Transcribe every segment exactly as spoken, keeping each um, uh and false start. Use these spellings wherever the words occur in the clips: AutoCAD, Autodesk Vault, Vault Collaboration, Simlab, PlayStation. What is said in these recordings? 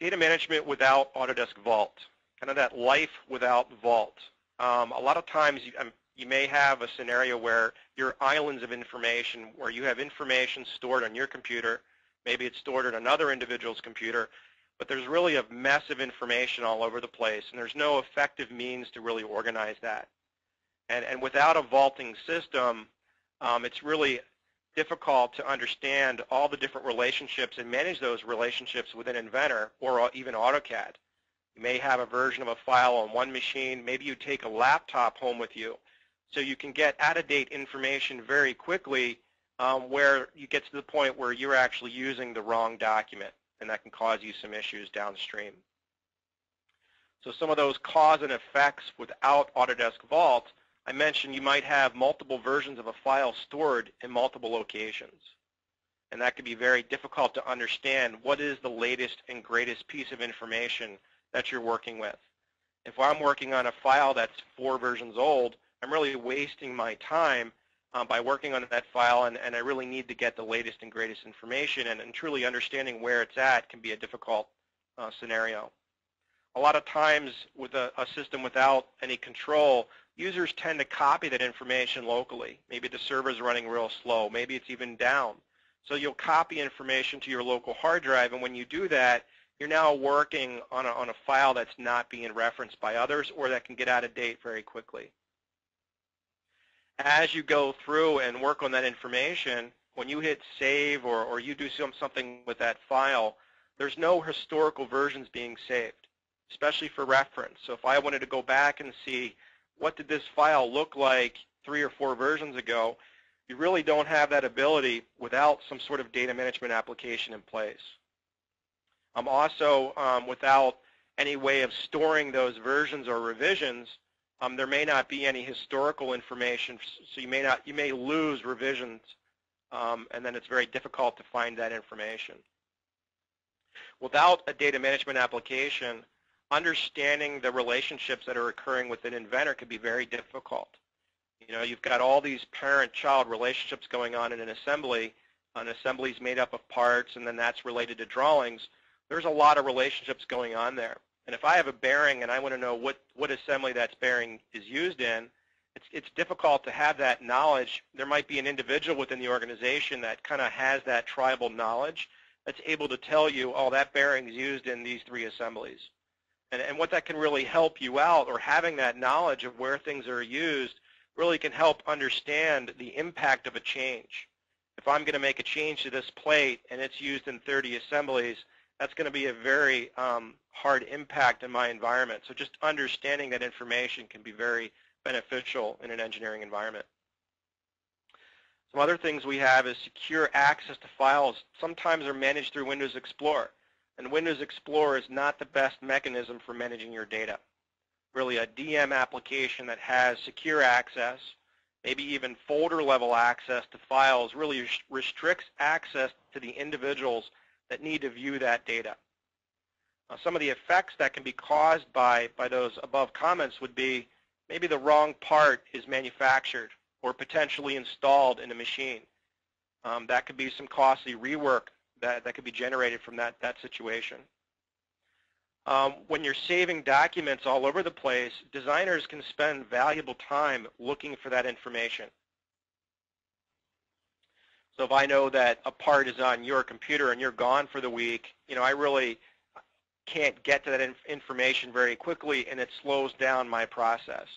data management without Autodesk Vault, kind of that life without Vault. Um, a lot of times you, um, you may have a scenario where your islands of information, where you have information stored on your computer, maybe it's stored on another individual's computer, but there's really a mess of information all over the place, and there's no effective means to really organize that. And, and without a vaulting system, um, it's really difficult to understand all the different relationships and manage those relationships within Inventor or even AutoCAD. You may have a version of a file on one machine. Maybe you take a laptop home with you, so you can get out-of-date information very quickly, um, where you get to the point where you're actually using the wrong document, and that can cause you some issues downstream. So some of those cause and effects without Autodesk Vault, I mentioned you might have multiple versions of a file stored in multiple locations, and that can be very difficult to understand what is the latest and greatest piece of information that you're working with. If I'm working on a file that's four versions old, I'm really wasting my time um, by working on that file, and, and I really need to get the latest and greatest information, and, and truly understanding where it's at can be a difficult uh, scenario. A lot of times with a, a system without any control, users tend to copy that information locally. Maybe the server's running real slow. Maybe it's even down. So you'll copy information to your local hard drive, and when you do that, you're now working on a, on a file that's not being referenced by others, or that can get out of date very quickly. As you go through and work on that information, when you hit save or, or you do some, something with that file, there's no historical versions being saved, especially for reference. So if I wanted to go back and see what did this file look like three or four versions ago, you really don't have that ability without some sort of data management application in place. Um, also, um, without any way of storing those versions or revisions, um, there may not be any historical information, so you may, not, you may lose revisions, um, and then it's very difficult to find that information. Without a data management application, understanding the relationships that are occurring within Inventor can be very difficult. You know, you've got all these parent-child relationships going on in an assembly. An assembly is made up of parts, and then that's related to drawings. There's a lot of relationships going on there. And if I have a bearing and I want to know what, what assembly that bearing is used in, it's, it's difficult to have that knowledge. There might be an individual within the organization that kind of has that tribal knowledge that's able to tell you, oh, that bearing is used in these three assemblies. And, and what that can really help you out, or having that knowledge of where things are used, really can help understand the impact of a change. If I'm going to make a change to this plate and it's used in thirty assemblies, that's going to be a very um, hard impact in my environment. So just understanding that information can be very beneficial in an engineering environment. Some other things we have is secure access to files. Sometimes they're managed through Windows Explorer. And Windows Explorer is not the best mechanism for managing your data. Really, a D M application that has secure access, maybe even folder-level access to files, really restricts access to the individuals that need to view that data. Now, some of the effects that can be caused by, by those above comments would be maybe the wrong part is manufactured or potentially installed in a machine. Um, that could be some costly rework that, that could be generated from that, that situation. Um, when you're saving documents all over the place, designers can spend valuable time looking for that information. So if I know that a part is on your computer and you're gone for the week, you know, I really can't get to that inf information very quickly, and it slows down my process.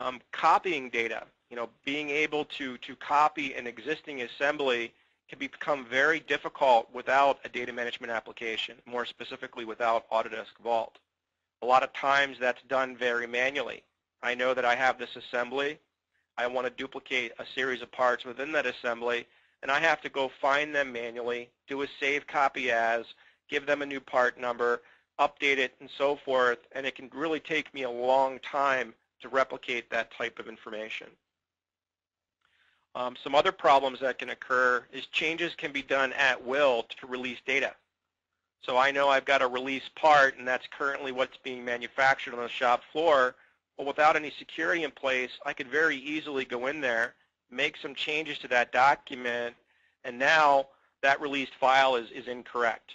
Um, copying data, you know, being able to, to copy an existing assembly can become very difficult without a data management application, more specifically without Autodesk Vault. A lot of times that's done very manually. I know that I have this assembly. I want to duplicate a series of parts within that assembly, and I have to go find them manually, do a save copy as, give them a new part number, update it, and so forth, and it can really take me a long time to replicate that type of information. Um, some other problems that can occur is changes can be done at will to release data. So I know I've got a release part, and that's currently what's being manufactured on the shop floor. Well, without any security in place, I could very easily go in there, make some changes to that document, and now that released file is, is incorrect.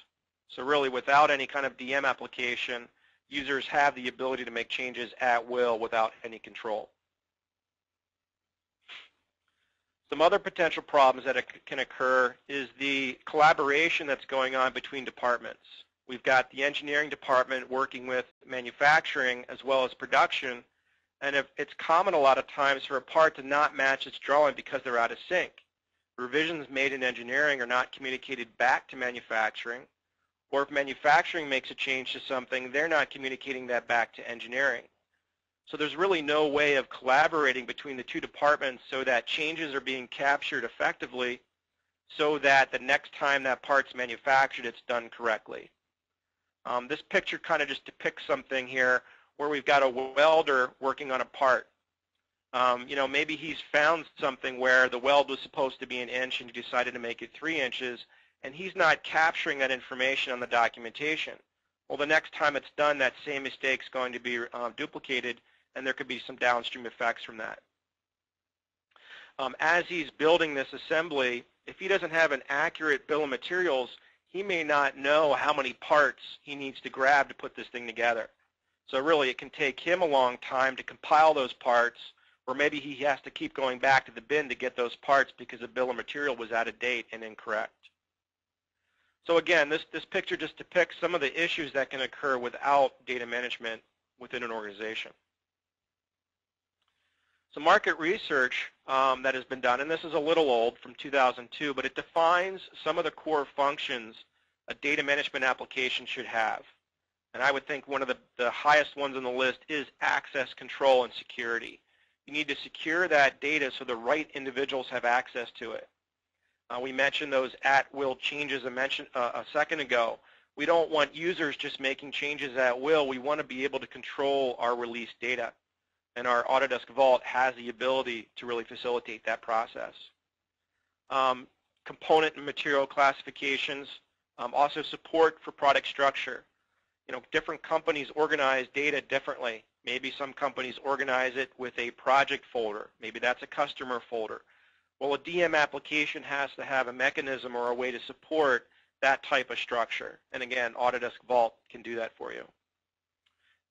So really, without any kind of D M application, users have the ability to make changes at will without any control. Some other potential problems that can occur is the collaboration that's going on between departments. We've got the engineering department working with manufacturing as well as production, and if it's common a lot of times for a part to not match its drawing because they're out of sync. Revisions made in engineering are not communicated back to manufacturing, or if manufacturing makes a change to something, they're not communicating that back to engineering. So there's really no way of collaborating between the two departments so that changes are being captured effectively so that the next time that part's manufactured, it's done correctly. Um, this picture kind of just depicts something here where we've got a welder working on a part. Um, you know, maybe he's found something where the weld was supposed to be an inch and he decided to make it three inches. And he's not capturing that information on the documentation. Well, the next time it's done, that same mistake's going to be um, duplicated, and there could be some downstream effects from that. Um, as he's building this assembly, if he doesn't have an accurate bill of materials, he may not know how many parts he needs to grab to put this thing together. So really, it can take him a long time to compile those parts, or maybe he has to keep going back to the bin to get those parts because the bill of material was out of date and incorrect. So again, this, this picture just depicts some of the issues that can occur without data management within an organization. So market research um, that has been done, and this is a little old from two thousand two, but it defines some of the core functions a data management application should have. And I would think one of the, the highest ones on the list is access control and security. You need to secure that data so the right individuals have access to it. Uh, we mentioned those at-will changes I mentioned uh, a second ago. We don't want users just making changes at will. We want to be able to control our release data. And our Autodesk Vault has the ability to really facilitate that process. Um, component and material classifications, um, also support for product structure. You know, different companies organize data differently. Maybe some companies organize it with a project folder. Maybe that's a customer folder. Well, a D M application has to have a mechanism or a way to support that type of structure. And again, Autodesk Vault can do that for you.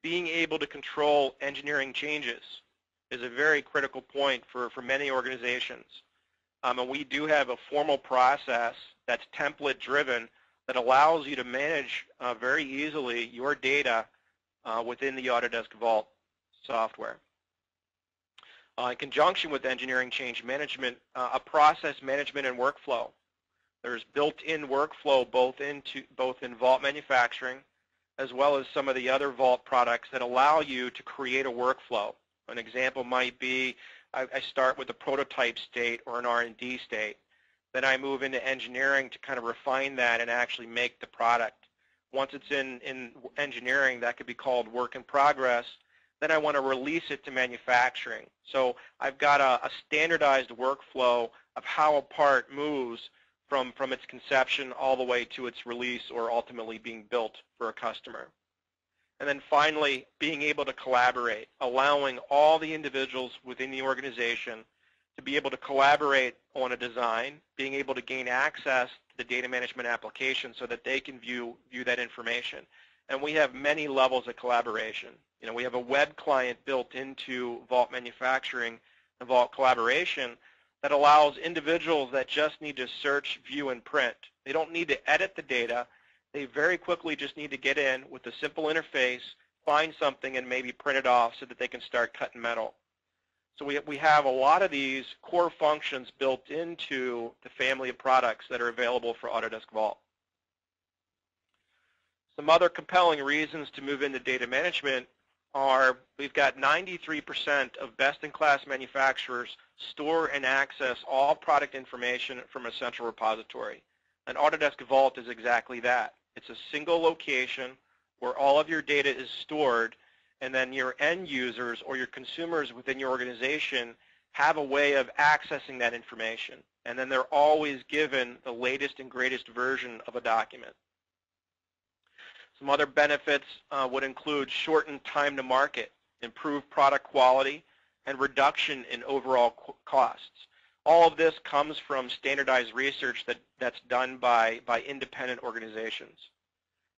Being able to control engineering changes is a very critical point for, for many organizations. Um, and we do have a formal process that's template-driven that allows you to manage uh, very easily your data uh, within the Autodesk Vault software. Uh, in conjunction with engineering change management, uh, a process management and workflow. There's built-in workflow both, into, both in Vault manufacturing as well as some of the other Vault products that allow you to create a workflow. An example might be I, I start with a prototype state or an R and D state. Then I move into engineering to kind of refine that and actually make the product. Once it's in, in engineering, that could be called work in progress. Then I want to release it to manufacturing. So I've got a, a standardized workflow of how a part moves from, from its conception all the way to its release or ultimately being built for a customer. And then finally, being able to collaborate, allowing all the individuals within the organization to be able to collaborate on a design, being able to gain access to the data management application so that they can view, view that information. And we have many levels of collaboration. You know, we have a web client built into Vault Manufacturing and Vault Collaboration that allows individuals that just need to search, view, and print. They don't need to edit the data. They very quickly just need to get in with a simple interface, find something, and maybe print it off so that they can start cutting metal. So we, we have a lot of these core functions built into the family of products that are available for Autodesk Vault. Some other compelling reasons to move into data management are we've got ninety-three percent of best-in-class manufacturers store and access all product information from a central repository. And Autodesk Vault is exactly that. It's a single location where all of your data is stored, and then your end users or your consumers within your organization have a way of accessing that information. And then they're always given the latest and greatest version of a document. Some other benefits uh, would include shortened time to market, improved product quality, and reduction in overall co costs. All of this comes from standardized research that, that's done by, by independent organizations.